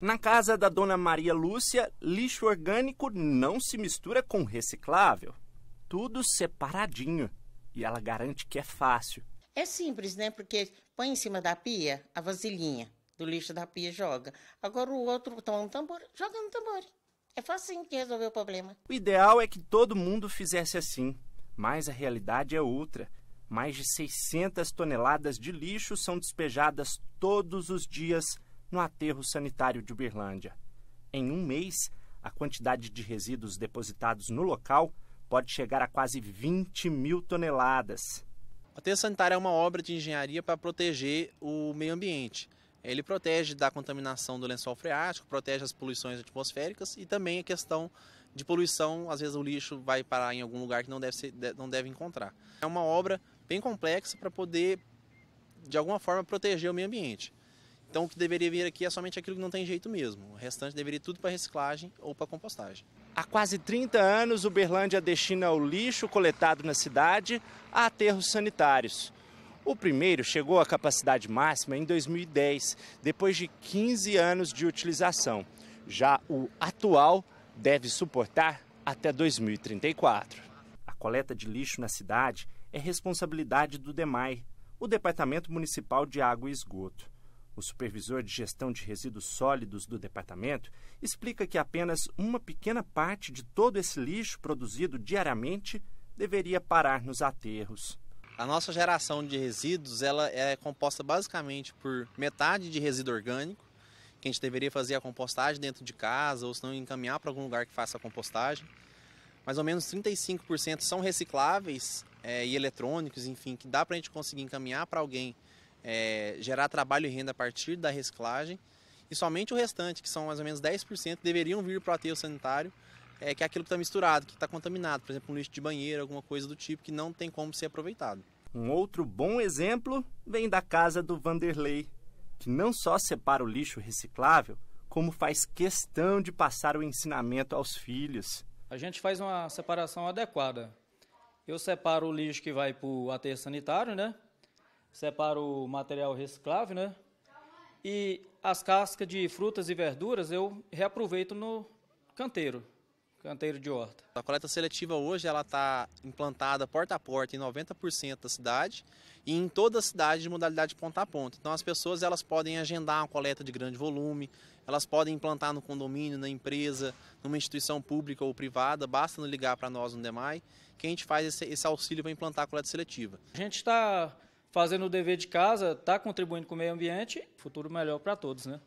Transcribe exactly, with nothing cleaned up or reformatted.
Na casa da Dona Maria Lúcia, lixo orgânico não se mistura com reciclável. Tudo separadinho. E ela garante que é fácil. É simples, né? Porque põe em cima da pia a vasilhinha do lixo da pia, joga. Agora o outro toma um tambor, joga no tambor. É facinho de resolver o problema. O ideal é que todo mundo fizesse assim. Mas a realidade é outra. Mais de seiscentas toneladas de lixo são despejadas todos os dias no aterro sanitário de Uberlândia. Em um mês, a quantidade de resíduos depositados no local pode chegar a quase vinte mil toneladas. O aterro sanitário é uma obra de engenharia para proteger o meio ambiente. Ele protege da contaminação do lençol freático, protege as poluições atmosféricas e também a questão de poluição. Às vezes o lixo vai parar em algum lugar que não deve, ser, não deve encontrar. É uma obra bem complexa para poder, de alguma forma, proteger o meio ambiente. Então o que deveria vir aqui é somente aquilo que não tem jeito mesmo. O restante deveria ir tudo para reciclagem ou para compostagem. Há quase trinta anos, Uberlândia destina o lixo coletado na cidade a aterros sanitários. O primeiro chegou à capacidade máxima em dois mil e dez, depois de quinze anos de utilização. Já o atual deve suportar até dois mil e trinta e quatro. A coleta de lixo na cidade é responsabilidade do DEMAI, o Departamento Municipal de Água e Esgoto. O supervisor de gestão de resíduos sólidos do departamento explica que apenas uma pequena parte de todo esse lixo produzido diariamente deveria parar nos aterros. A nossa geração de resíduos ela é composta basicamente por metade de resíduo orgânico, que a gente deveria fazer a compostagem dentro de casa ou se não encaminhar para algum lugar que faça a compostagem. Mais ou menos trinta e cinco por cento são recicláveis é, e eletrônicos, enfim, que dá para a gente conseguir encaminhar para alguém. É, gerar trabalho e renda a partir da reciclagem, e somente o restante, que são mais ou menos dez por cento, deveriam vir para o aterro sanitário, é, que é aquilo que está misturado, que está contaminado, por exemplo, um lixo de banheiro, alguma coisa do tipo, que não tem como ser aproveitado. Um outro bom exemplo vem da casa do Vanderlei, que não só separa o lixo reciclável, como faz questão de passar o ensinamento aos filhos. A gente faz uma separação adequada. Eu separo o lixo que vai para o aterro sanitário, né? Separo o material reciclável, né? E as cascas de frutas e verduras eu reaproveito no canteiro, canteiro de horta. A coleta seletiva hoje ela está implantada porta a porta em noventa por cento da cidade e em toda a cidade de modalidade ponta a ponta. Então as pessoas elas podem agendar uma coleta de grande volume, elas podem implantar no condomínio, na empresa, numa instituição pública ou privada, basta ligar para nós no DEMAI que a gente faz esse, esse auxílio para implantar a coleta seletiva. A gente está fazendo o dever de casa, está contribuindo com o meio ambiente, futuro melhor para todos, né?